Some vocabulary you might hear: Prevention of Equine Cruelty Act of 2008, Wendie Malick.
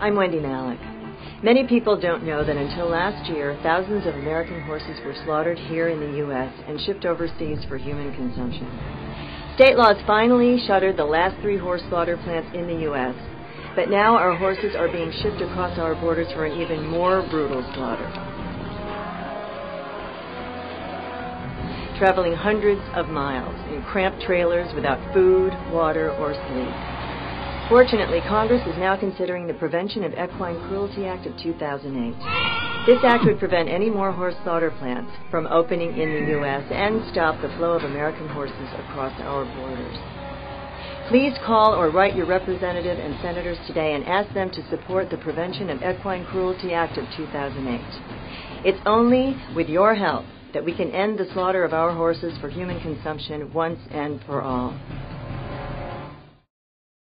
I'm Wendie Malick. Many people don't know that until last year, thousands of American horses were slaughtered here in the U.S. and shipped overseas for human consumption. State laws finally shuttered the last 3 horse slaughter plants in the U.S., but now our horses are being shipped across our borders for an even more brutal slaughter, traveling hundreds of miles in cramped trailers without food, water, or sleep. Fortunately, Congress is now considering the Prevention of Equine Cruelty Act of 2008. This act would prevent any more horse slaughter plants from opening in the U.S. and stop the flow of American horses across our borders. Please call or write your representative and senators today and ask them to support the Prevention of Equine Cruelty Act of 2008. It's only with your help that we can end the slaughter of our horses for human consumption once and for all.